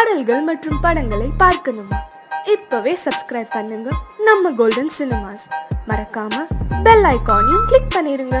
பாடல்கள் மற்றும் படங்களை பார்க்கணுமா? இப்பவே சப்ஸ்கிரைப் பண்ணுங்க நம்ம கோல்டன் சினிமாஸ். மறக்காம பெல் ஐகானையும் கிளிக் பண்ணிருங்க.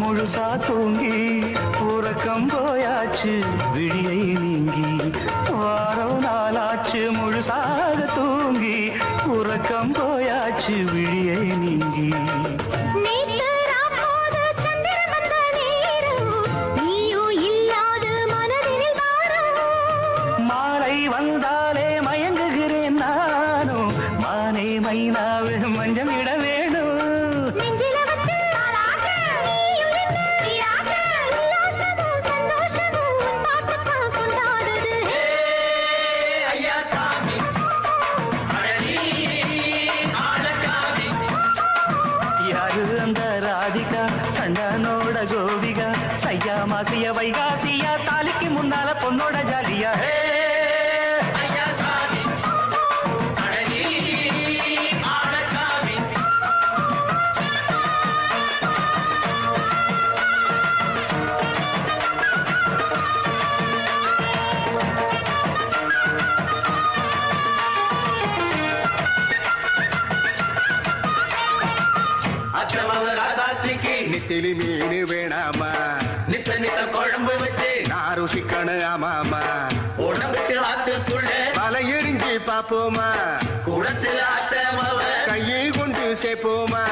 முழுசா தூங்கி உறக்கம் போயாச்சு, விடியை நீங்கி வாரம் நாளாச்சு. முழுசாக தூங்கி உறக்கம் போயாச்சு, விடியை நீங்கி. மாலை வந்தாலே மயங்குகிறேன் நானும், மானை மைனாவே மஞ்சம் இட வேணும். நித்திலி மீனு வேணாமா, நித்த நித்த குழம்பு வச்சு நான் ருசிக்கணும். ஆமாமா, உடம்புக்கு ஆத்துக்குள்ள பல எரிஞ்சு பார்ப்போமா, குடத்தில் ஆத்தமாவ கையை கொண்டு சேர்ப்போமா.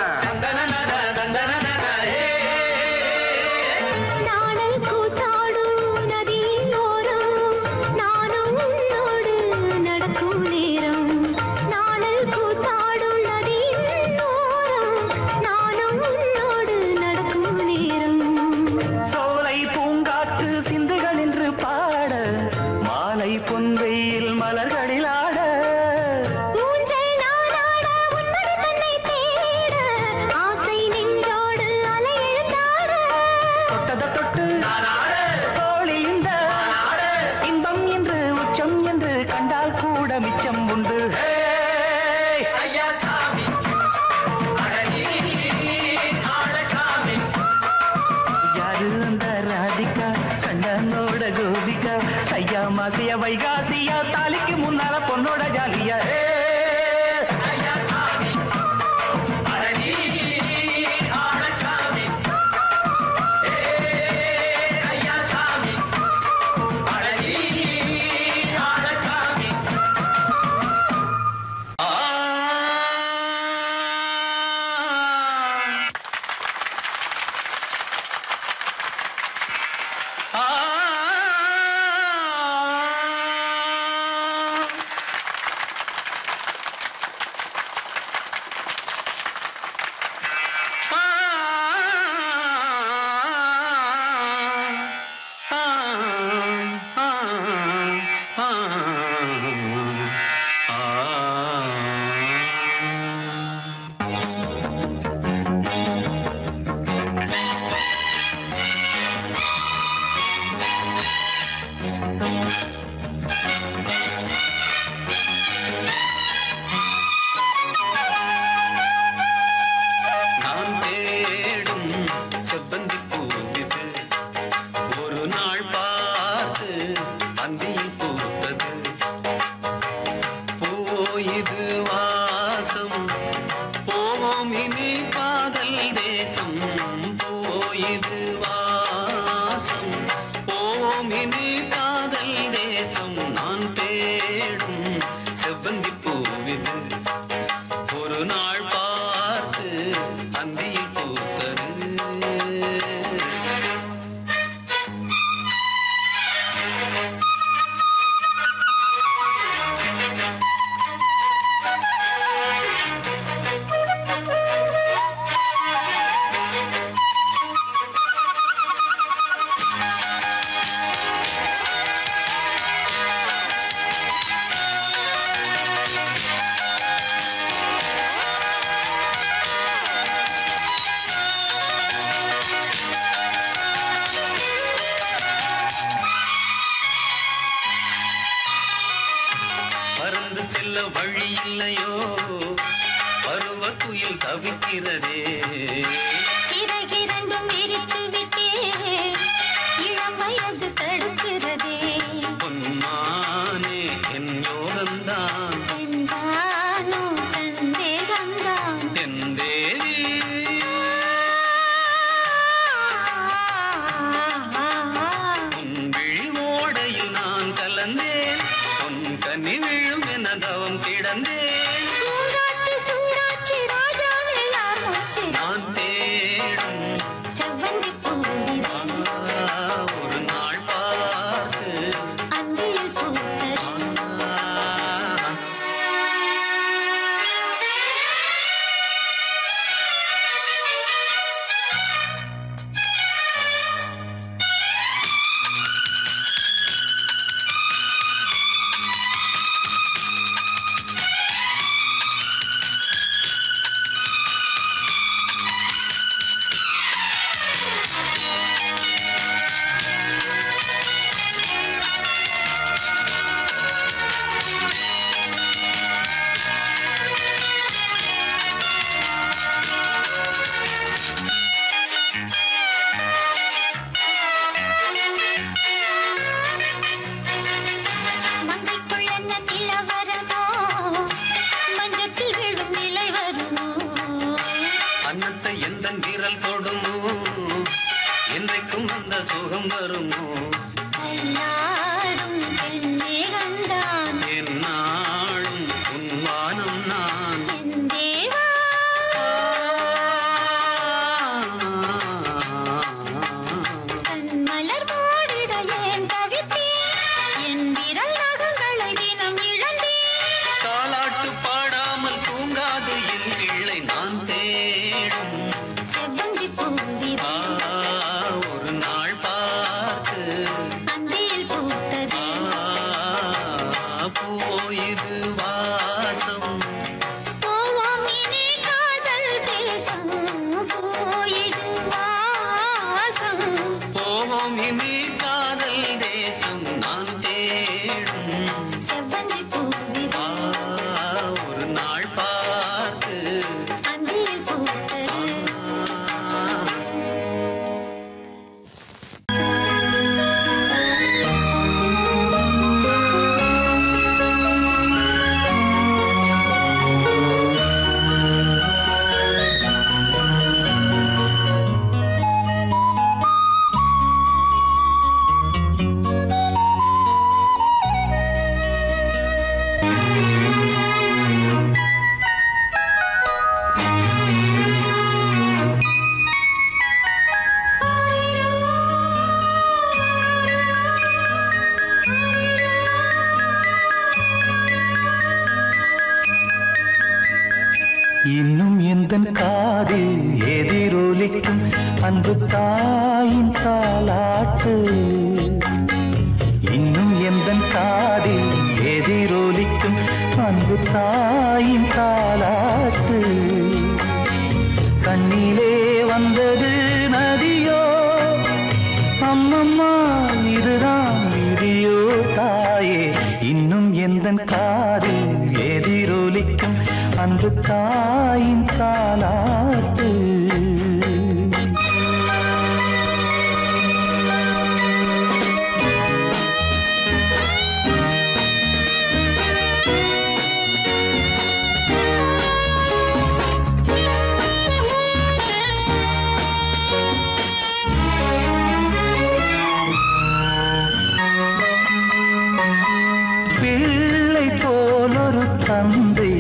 தந்தை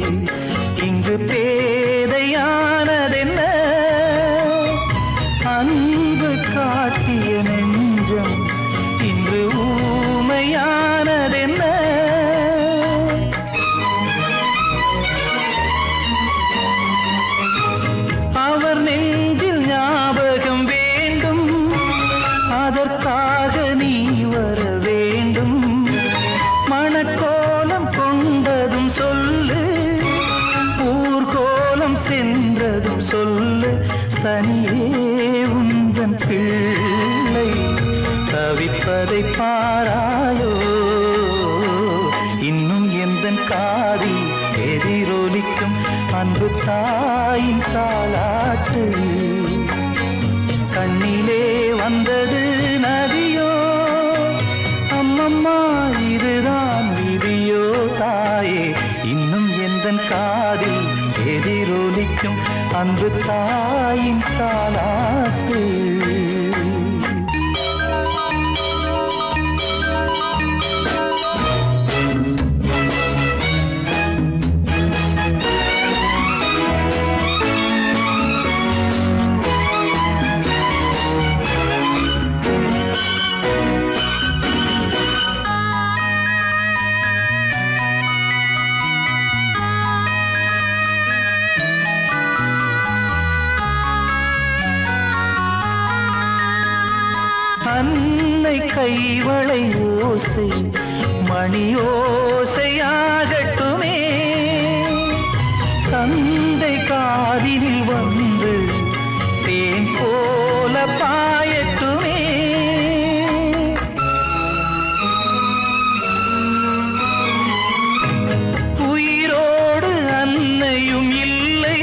இங்கு பேதையானதென்ன அன்பு காட்டிய நெஞ்சம் இன்று ஊமையானதென்ன அவர் நெஞ்சில் ஞாபகம் வேண்டும் அதற்காக நீ வர வேண்டும் மனக்கோலம் கொண்டதும் சொல்லு ஊர்கோலம் சென்றதும் சொல்லு தனியே உந்தன் பிள்ளை தவிப்பதை பாராயோ இன்னும் எந்தன் காதி எதிரொலிக்கும் அன்பு தாயின் தாலாட்டு கண்ணிலே வந்தது நதியோ அம்மம்மா இதுதான் விதியோ தாயே இன்னும் எந்தன் காதி எதிரொலிக்கும் அன்பு தாயின் தாலாட்டு அன்னை கைவளை ஓசை மணியோசையாகட்டுமே தந்தை காதினில் வந்து தேன் போல பாயட்டுமே உயிரோடு அன்னையும் இல்லை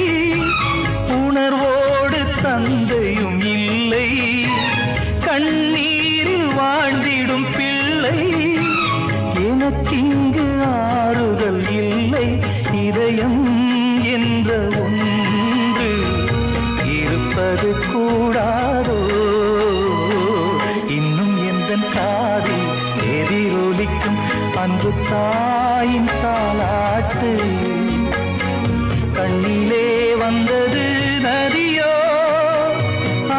உணர்வோடு தந்தையும் இல்லை கண்ணீரில் வாழ்ந்திடும் பிள்ளை எனக்கிங்கு ஆறுதல் இல்லை இதயம் என்ற ஒன்று இருப்பது கூடாதோ இன்னும் எந்தன் காதில் எதிரொலிக்கும் அன்பு தாயின் தாலாட்டு கண்ணிலே வந்தது நதியோ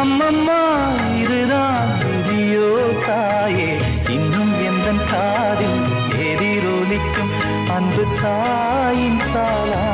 அம்மம்மா இதுதான் விதியோ தாயே இன்னும் எந்தன் காதில் எதிரொலிக்கும் அன்பு தாயின் தாலாட்டு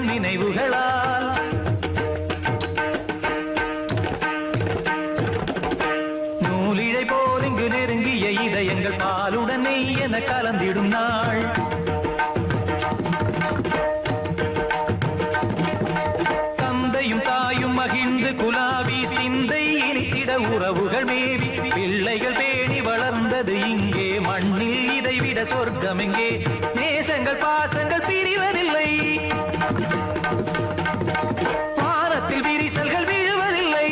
மறக்கும் நினைவுகளால் நூலிழை போல் இங்கு நெருங்கிய இதயங்கள் பாலுடனே என கலந்திடும் நாள் தந்தையும் தாயும் மகிழ்ந்து குலாவி சிந்தை இனித்திட உறவுகள் மேவி பிள்ளைகள் பேணி வளர்ந்தது இங்கே மண்ணில் இதைவிட சொர்க்கம் எங்கே நேசங்கள் பாசங்கள் பிரிவதில்லை வானத்தில் விரிசல்கள் விழுவதில்லை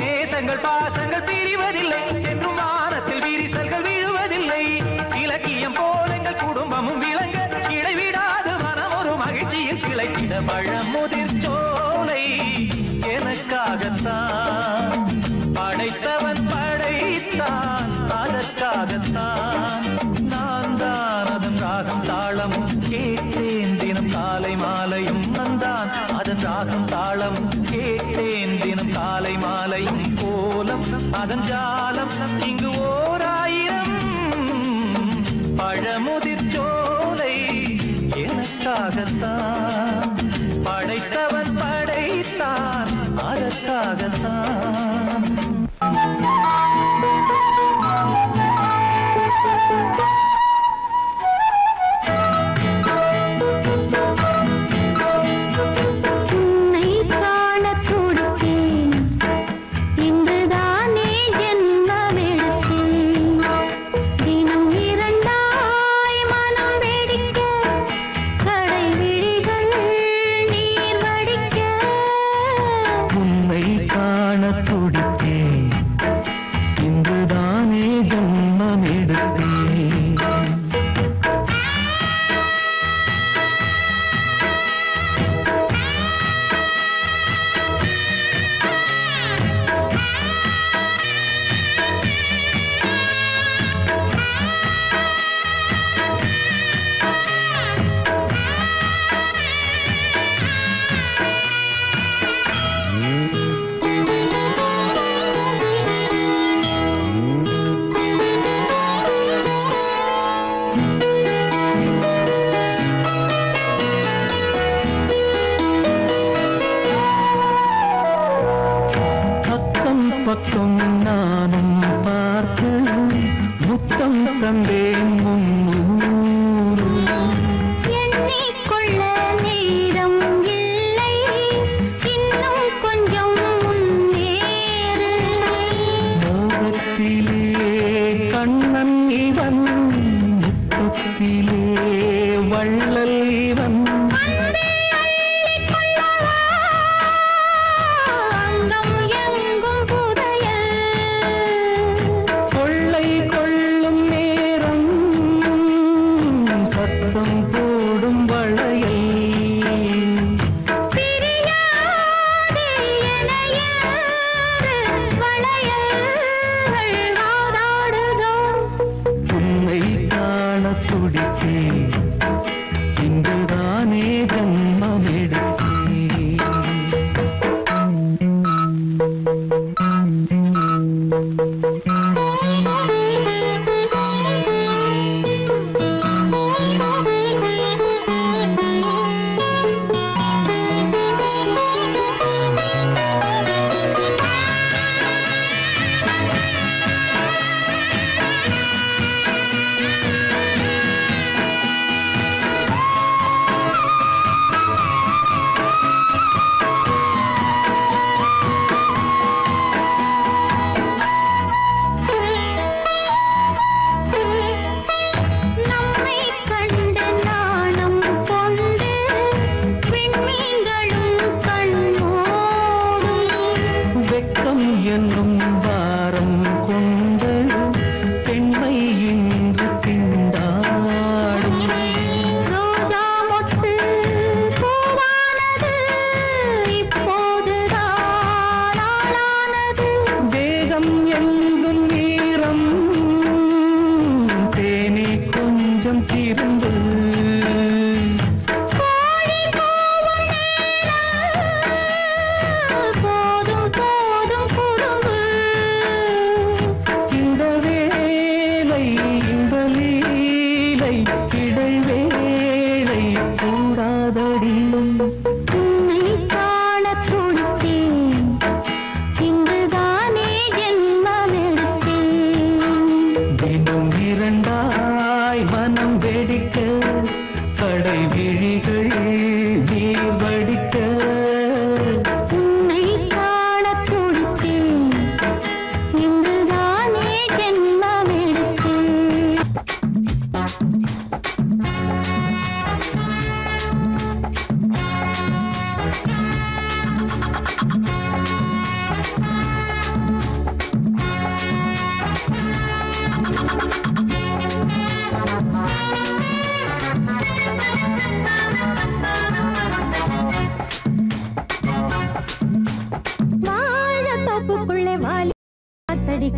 நேசங்கள் பாசங்கள் பிரிவதில்லை என்றும் வானத்தில் விரிசல்கள் விழுவதில்லை இலக்கியம் போலங்கள் குடும்பமும் விளங்க இடைவிடாது மனம் ஒரு மகிழ்ச்சியில் கிளைக்கிட பழமுதிர் சோலை எனக்காகத்தான் படைத்தவன் படைத்தான் அதற்காகத்தான் நான் தான் அதன் ராகம் தாளமும் கேட்டேன் தினம் காலை மாலையும் நந்தான் அதன் ராகம் தாளமும் கேட்டேன் தினம் காலை மாலையும் கோலம் அதன் ஜாலம் இங்கு ஓர் 1000 பழமுதிர் சோலை எனக்காகத்தான் படைத்தவன் படைத்தான் அதற்காகத்தான் கைவிழிகள்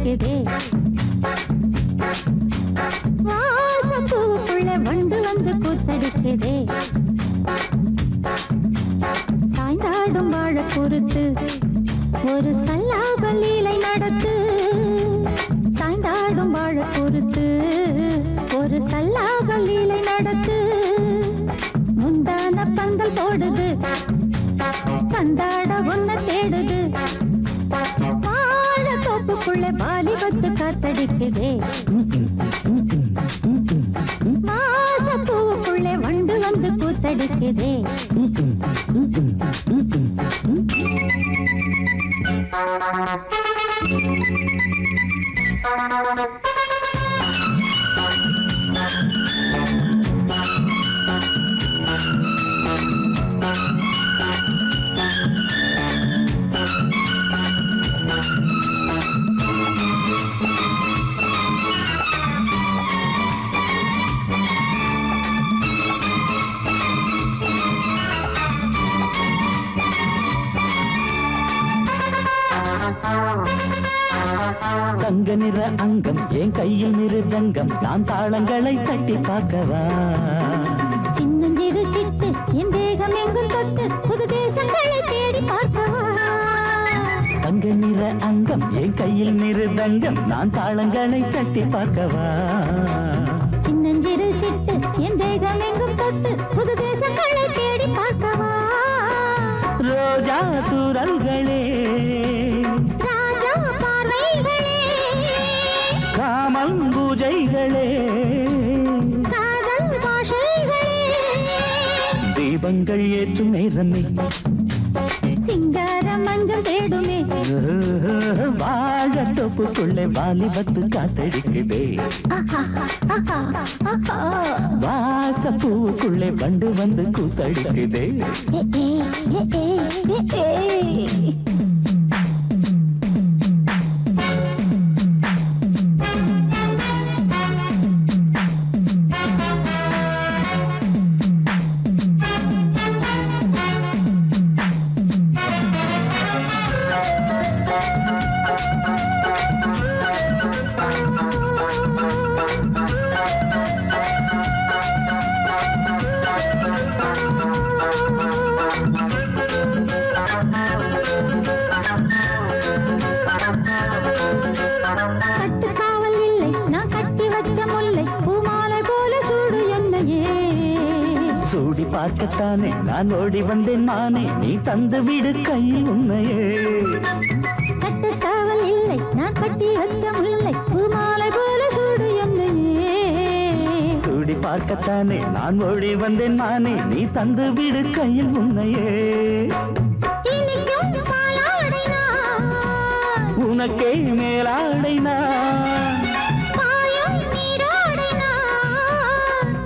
के दे वासपू पुले वंडु वंडु पूतड़के दे सायंदाडुम वाळ कुरुत्तु ओरु सल्लाबलीलै नडत्तु सायंदाडुम वाळ कुरुत्तु ओरु सल्लाबलीलै नडत्तु मुंदान पंगल पोडुदु पंदाडा उन्न तेडुदु पुले बाली बत्त कातड़िक्किदे मास पू पुले वंडु वंडु पूतड़िक्किदे தங்க நிற அங்கம் என் கையில் மிருதங்கம் நான் தாளங்களை தட்டி பார்க்கவா சின்னஞ்சிறு சிட்டு என் தேகம் எங்கும் தொட்டு புது தேசங்களை தேடி பார்க்கவா தங்க நிற அங்கம் என் கையில் மிருதங்கம் நான் தாளங்களை தட்டி பார்க்கவா சின்னஞ்சிறு சிட்டு என் தேகம் எங்கும் தொட்டு புது தேசங்களை தேடி பார்க்கவா ரோஜா தூரல்களே பூஜைகளே காதல் பாஷைகளே தீபங்கள் ஏற்றும் நேரமே சிங்கார மஞ்சள் தேடுமே வாழத் தொப்புக்குள்ளே வாலிபத்து காத்தடிக்குதே வாசப்பூக்குள்ளே வண்டு வந்து கூத்தடிக்குதே பார்க்கத்தானே நான் ஓடி வந்தேன் மானே நீ தந்து விடு கையில் உன்னையே கட்டுக்காவல் இல்லை நான் கட்டி வச்ச முல்லை பூமாலை போல சூடு என்னையே சூடி பார்க்கத்தானே நான் ஓடி வந்தேன் மானே நீ தந்து விடு கையில் உன்னையே உனக்கே மேலாடை நான்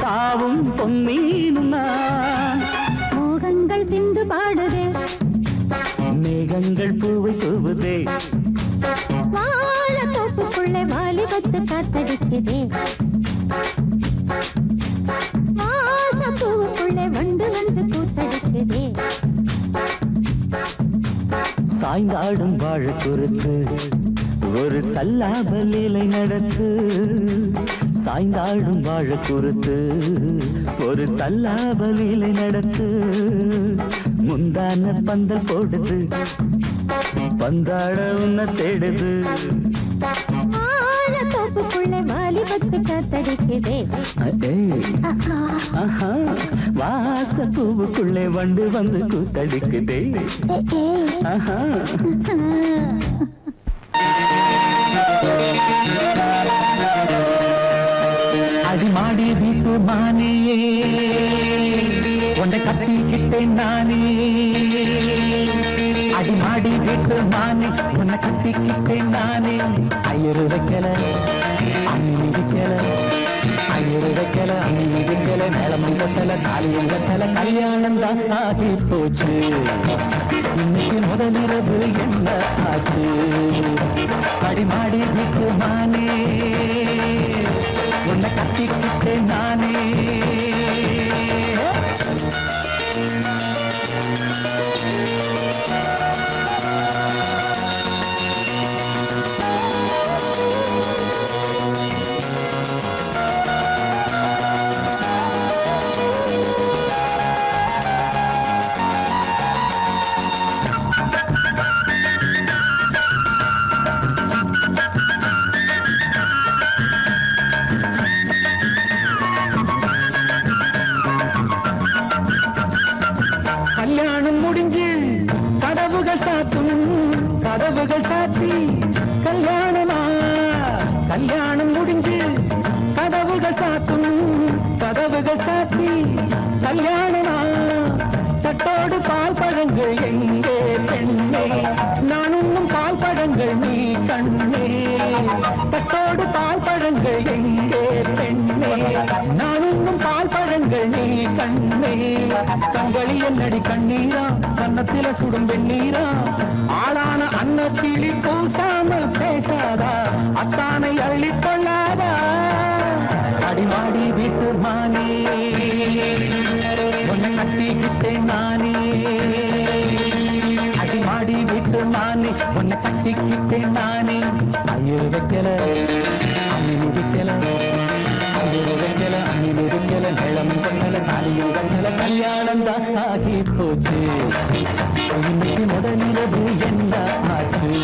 தாவும் பொன்மீனும் நான் மோகங்கள் சிந்து பாடுதே மேகங்கள் பூவை தூவுதே வாழத்தோப்புக்குள்ளே வாலிபத்து காத்தடிக்குதே வாசப்பூவுக்குள்ளே வண்டு வந்து கூத்தடிக்குதே சாய்ந்தாடும் வாழக் குறுத்து ஒரு சல்லாபலீலை நடத்து சாய்ந்தாடும் வாழக் குறுத்து ஒரு சல்லாபலீலை நடத்து முந்தான பந்தல் போடுது பந்தாட உன்ன தேடுது வாழத்தோப்புக்குள்ளே வாலிபத்து காத்தடிக்குதே வாசப்பூவுக்குள்ளே வண்டு வந்து கூத்தடிக்குதே அடிமாடி வீட்டு மானியே உன்னை கட்டிக்கிட்டேன் நானே அடிமாடி வீட்டு மானே உன்னை கட்டிக்கிட்டேன் நானே ஐயரு வைக்கல அண்ணி வைக்கல ஐயரு வைக்கல அண்ணி வைக்கல நிலமும் கட்டல காலையும் கட்டல கல்யாணம் தான் ஆகி போச்சு இன்னைக்கு முதலிரவு என்ன ஆச்சு அடிமாடி வீட்டு மானே உன்னை கட்டிக்கிட்டேன் நானே சாத்தும் கதவுகள் சாத்தி கல்யாணமா கல்யாணம் முடிஞ்சு கதவுகள் சாத்தும் கதவுகள் சாத்தி கல்யாணமா தட்டோடு பால் பழங்கள் எங்கே பெண்ணே நான் உண்ணும் பால் பழங்கள் நீ கண்ணே தட்டோடு பால் பழங்கள் எங்கே பெண்ணே நான் உண்ணும் பால் பழங்கள் நீ கண்ணே கண்களி என்னடி கண்ணீரா கன்னத்தில சுடும் வெண்ணீரா ஆளான அன்னத்திலி பூசாமல் பேசாதா அத்தானை அள்ளிக்கொள்ளாதா அடிமாடி வீட்டு மானே உன்னை கட்டிக்கிட்டேன் நானே அடிமாடி வீட்டு மானே உன்னை கட்டிக்கிட்டேன் நானே ஐயர் வைக்கல அன்னினு வைக்கல ஐயர் வைக்கல அன்னினு வைக்கல நிலம் கொண்டல தாலியும் கொண்டல கல்யாணம் தான் ஆகி போச்சு இன்னைக்கு முதலிரவு என்ன ஆச்சு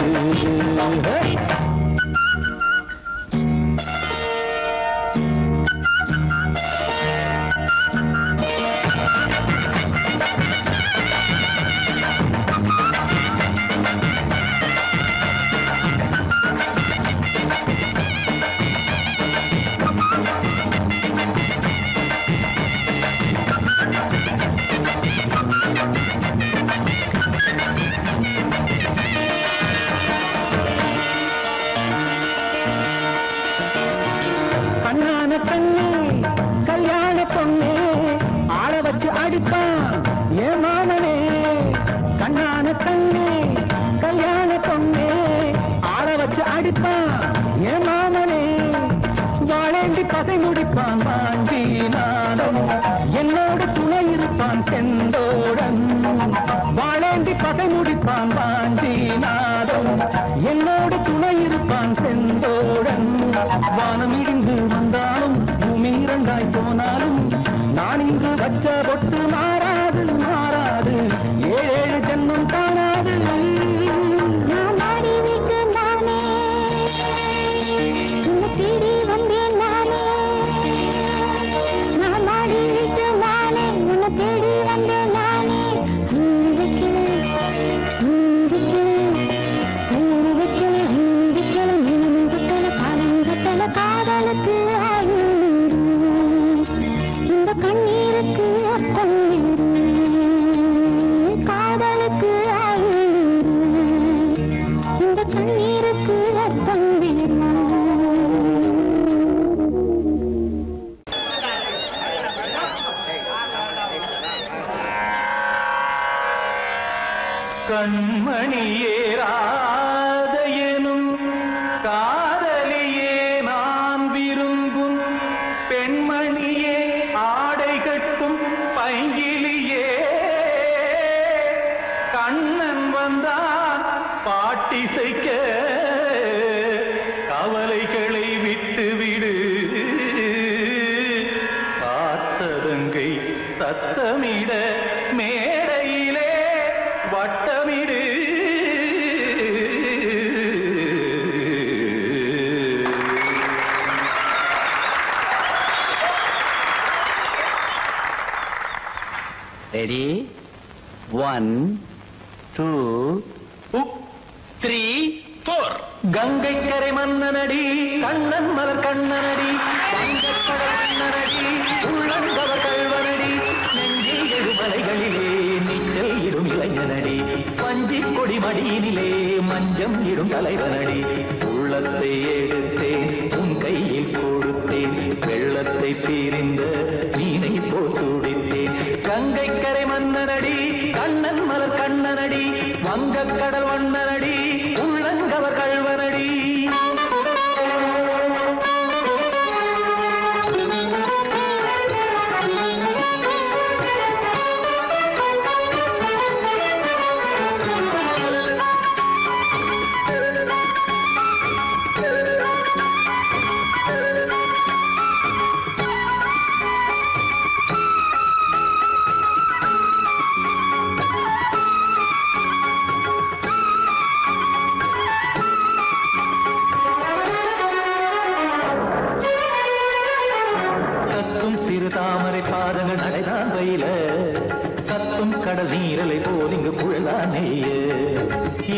கடல் நீரலை போல் இங்கு புழலானே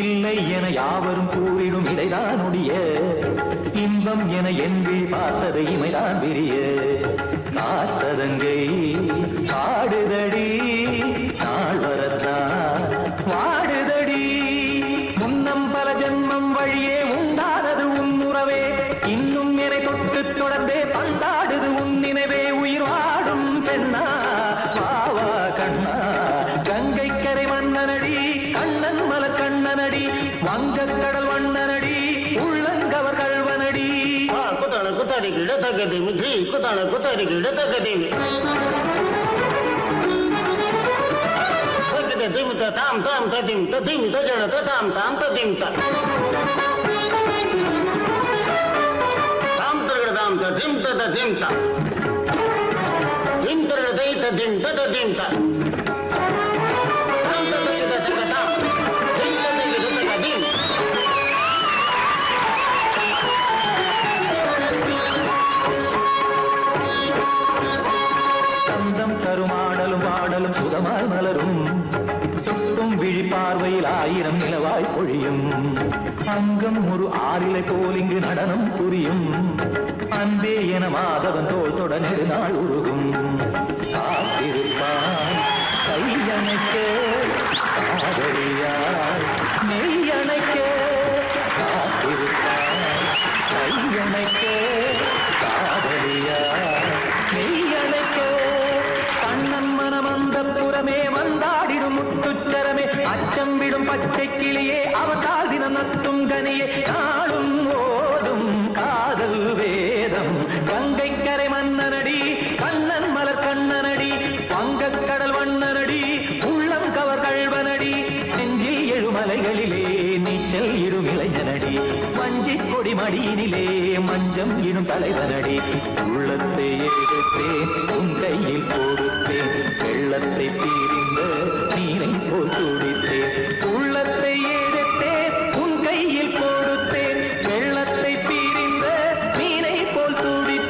இல்லை என யாவரும் கூறிடும் இதைதான் உடைய இன்பம் என எந்தி பார்த்ததை இமைதான் விரிய காசதங்கை காடுதடி நாள் வரத்தான் வாடுதடி முன்னம் பல ஜன்மம் வழியே உண்டானது உன் உறவே இன்னும் என தொட்டு தொடர்ந்தே பந்தாடுது உன் நினைவே உயிர் வாடும் பெண்ணா வாவா கண்ணா கங்கை கரை மன்னனடி கண்ணன் மலர் கண்ணனடி வங்கக் கடல் வண்ணனடி உள்ளங்கவர் கல்வனடி குத்தான குத்தாரி கிடத்தக்கதி மிற்றி குத்தான குத்தாரி கிடத்தக்கதி திம்த தாம் தாம் திம்த திம்த ஜனத தாம் தாம் திம்த தாம் தர்கட தாம் திம்த திம்த திம் தர்கட தைத திம்த திம்த தாம் தர்கட தக தாம் திம்த தக திம் சந்தம் தருமாடலும் வாடலும் சுகமாய் மலரும் சுட்டும் விழிப்பார்வையில் ஆயிரம் நிலவாய் பொழியும் அங்கம் ஒரு ஆறிலை போல் இங்கு நடனம் புரியும் அன்பே என மாதவன் தோல் தொட நெடுநாள் உருகும் காத்திருப்பான் கையணைக்க காதலியார் மெய்யணைக்க காத்திருப்பான் கையணைக்க காதலியார் மெய்யணைக்க கண்ணன் மனமந்த புறமே வந்தாடிடும் முத்துச்சரமே அச்சம் விடும் பச்சை கிளியே அவதால் தினம் நத்தும் கனியே நாளும் ஓடும் காதல் வேதம் கங்கை கரை மன்னனடி கண்ணன் மலர் கண்ணனடி வங்கக் கடல் வண்ணனடி உள்ளம் கவர் கல்வனடி செஞ்சில் எழுமலைகளிலே நீச்சல் இடும் இளைஞனடி வஞ்சி கொடி மடியினிலே மஞ்சம் இடும் தலைவனடி உள்ளத்தை எடுத்தேன் உன் கையில் கொடுத்தேன் வெள்ளத்தை பிரிந்த நீரை போல் துடித்தேன் உள்ளத்தை எடுத்தேன் உன் கையில் கொடுத்தேன் வெள்ளத்தை பிரிந்த நீரை போல் துடித்தேன்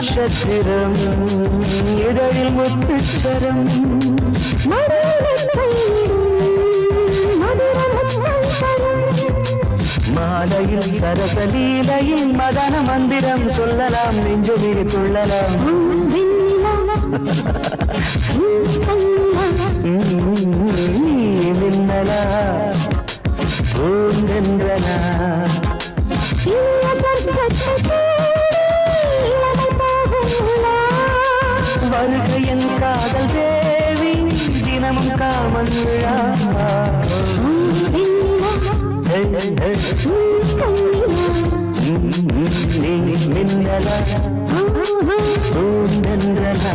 நட்சத்திரம் இதழில் முத்துச்சரம் மாலையில் சரசலீலையில் மதன மந்திரம் சொல்லலாம் நெஞ்சு விரி துள்ளலாம் மின்னலா பூந்தென்றனா வருகையின் காதல் தேவி தினமும் காமன் விழா மின்னலா பூந்தென்றனா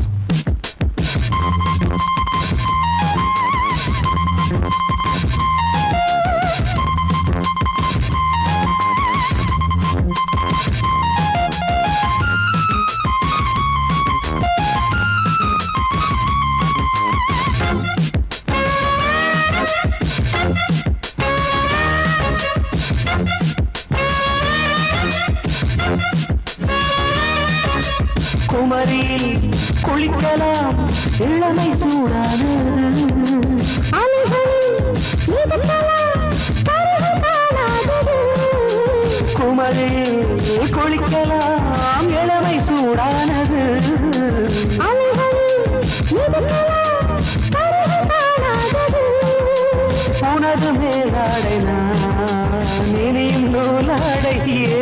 இளமை சூடாது குமரில் குளிக்கலாம் இளமை சூடானது உனது மேலாடை நான் இனியும் நூலாடையே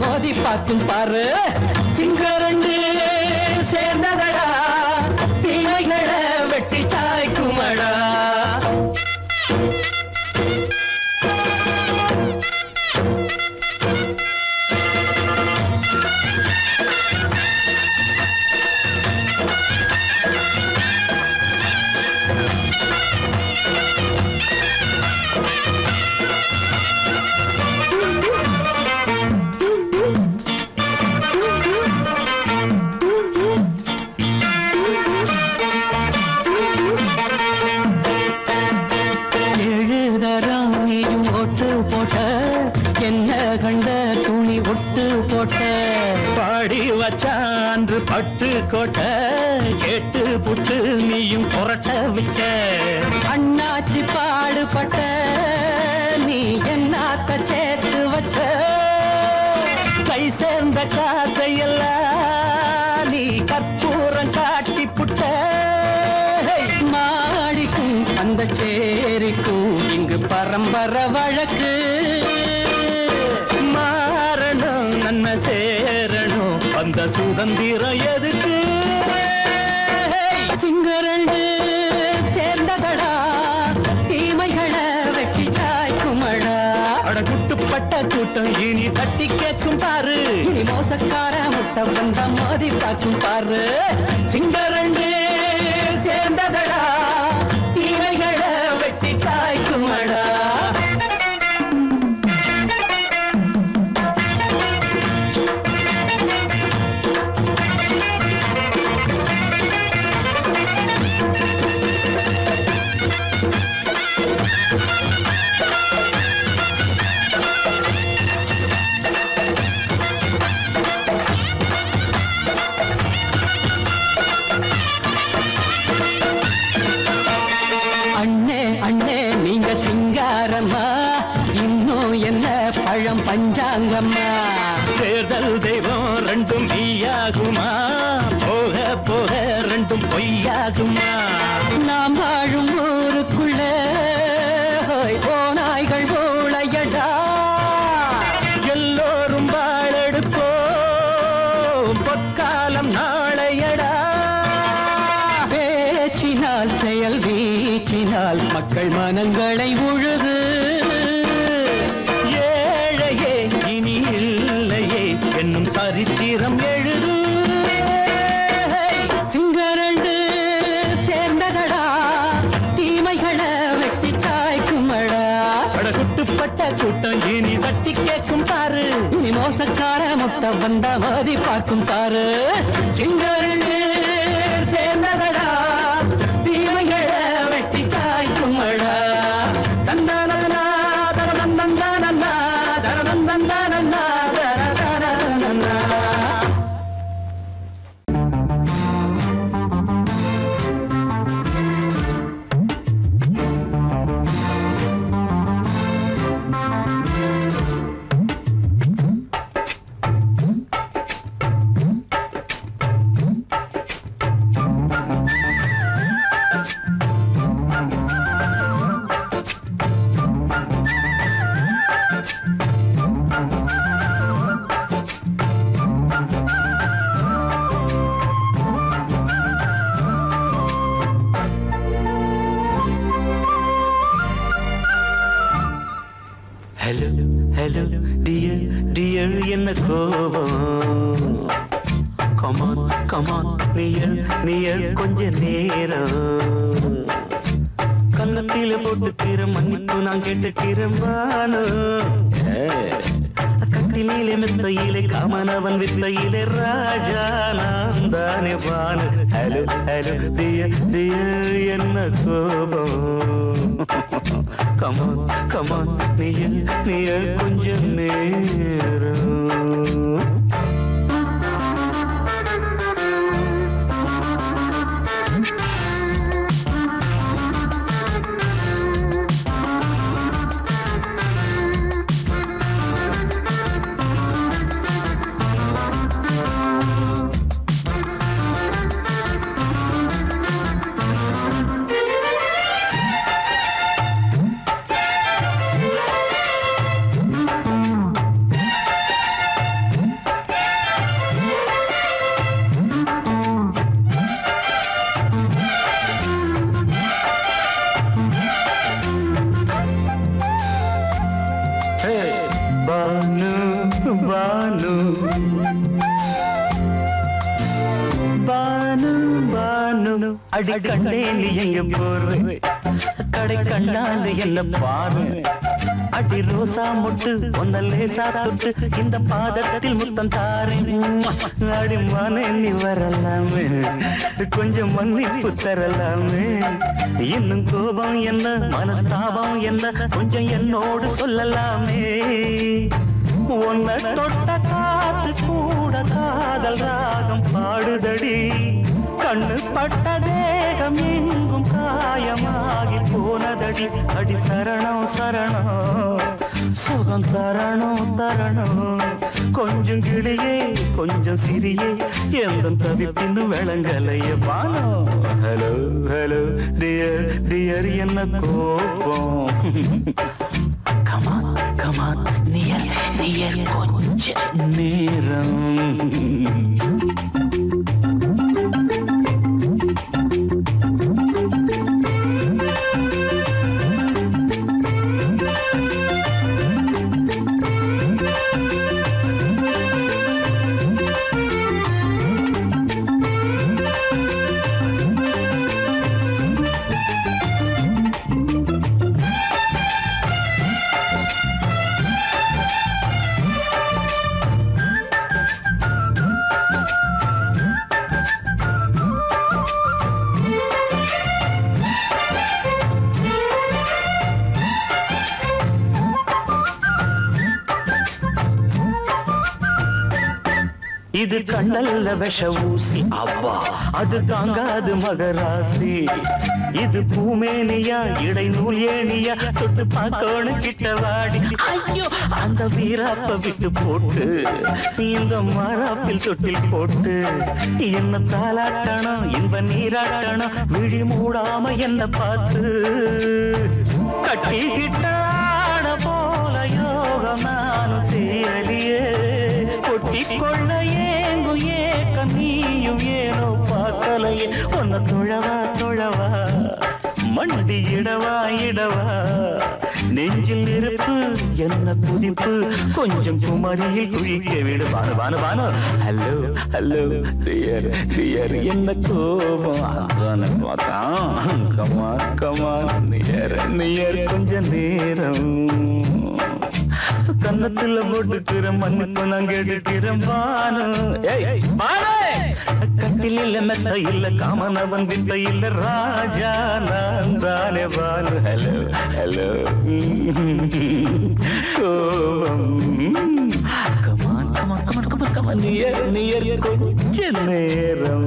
மோதி பார்க்கும் பாரு சிங்கரண்டு சேர்ந்ததடா தீமைகளை வெட்டி சாய்க்குமடா கோட்டை கேட்டு புட்டு நீயும் புரட்ட விட்ட அண்ணாச்சி பாடுபட்ட நீ என்னாத்த சேர்த்து வச்ச கை சேர்ந்த காசையெல்லாம் நீ கற்பூரம் காட்டி புட்ட மாடிக்கும் அந்த சேரிக்கும் இங்கு பரம்பரை வழக்கு மாறணும் நன்மை சேரணும் அந்த சுதந்திரம் எதுக்கு சிங்கரண்டு சேர்ந்ததடா தீமைகளை வெட்டி சாய்க்குமடா அடகுட்டுப்பட்ட கூட்டம் இனி தட்டி கேட்கும் பாரு இனி மோசக்கார முட்டை வந்த மோதி பார்க்கும் பாரு சிங்கரண்டு சேர்ந்ததடா தீமைகளை வெட்டி சாய்க்குமடா என்ன பழம் பஞ்சாங்கம்மா தேர்தல் தெய்வம் ரெண்டும் மெய்யாகுமா போக போக ரெண்டும் பொய்யாகுமா நாம் வாழும் ஊருக்குள்ளே ஓநாய்கள் ஊழையடா எல்லோரும் வாழெடுப்போம் பொற்காலம் நாளையடா பேச்சினால் செயல் வீச்சினால் மக்கள் மனங்களை உழுது சரித்திரம் எழுது சிங்கரண்டு சேர்ந்ததடா தீமைகளை வெட்டி சாய்க்குமடா படகுட்டுப்பட்ட கூட்டம் இனி தட்டி கேட்கும் பாரு இனி மோசக்கார முட்டை வந்தா மோதி பார்க்கும் பாரு சிங்கரண்டு சேர்ந்ததடா தீமைகளை வெட்டி சாய்க்குமடா தந்தானா தரவந்தானா தரவந்தானா இந்த பாதத்தில் முத்தம் தாரேன் நீ வரலாமே கொஞ்சம் மன்னிப்பு தரலாமே இன்னும் கோபம் என்ன மனஸ்தாபம் என்ன கொஞ்சம் என்னோடு சொல்லலாமே உன்னை தொட்ட காத்து கூட காதல் ராகம் பாடுதடி கண்ணு பட்ட தேகம் எங்கும் காயமாகி போனதடி அடி சரணம் சரணம் சுகம் தரணும் தரணும் கொஞ்சம் கிளியே கொஞ்சம் சிறியே எந்த தவிப்பின்னும் விளங்கலைய பானோ ஹலோ ஹலோ டியர் டியர் என்ன கோபம் கமான் கமான் நியர் நியர் கொஞ்சம் நேரம் இது கண்ணல்ல விஷ ஊசி அப்பா அது தாங்காது மகராசி இது பூமேனியா இடை நூல் ஏனியா தொட்டு பாக்கோணு கிட்ட வாடி ஐயோ அந்த வீராப்ப விட்டு போட்டு இந்த மாராப்பில் தொட்டில் போட்டு என்ன தாளாட்டணும் இன்ப நீராட்டணும் விழி மூடாம என்ன பார்த்து கட்டிக்கிட்டான போல யோகம் நானும் சீரலியே கொள்ள ஏங்கு ஏக்க நீயும் ஏனோ பார்க்கலையே உன்னை தொழவா தொழவா மண்டி இடவா இடவா நெஞ்சில் நெருப்பு என்ன துடிப்பு கொஞ்சம் குமரியில் குளிக்க விடு Bhanu Bhanu Bhanu hello hello dear dear என்ன கோபம் அதான பார்த்தான் கமான் கமான் நியர் நியர் கொஞ்ச நேரம் கன்னத்துல போட்டுக்கிற மண்ணுக்கு நாங்க எடுக்கிறோம் கட்டில் இல்ல மெத்த இல்ல காமனவன் வித்த இல்ல ராஜா நான் தானே பாலு ஹலோ ஹலோ கோபம் come on come on come on come on come on near near கொஞ்ச நேரம்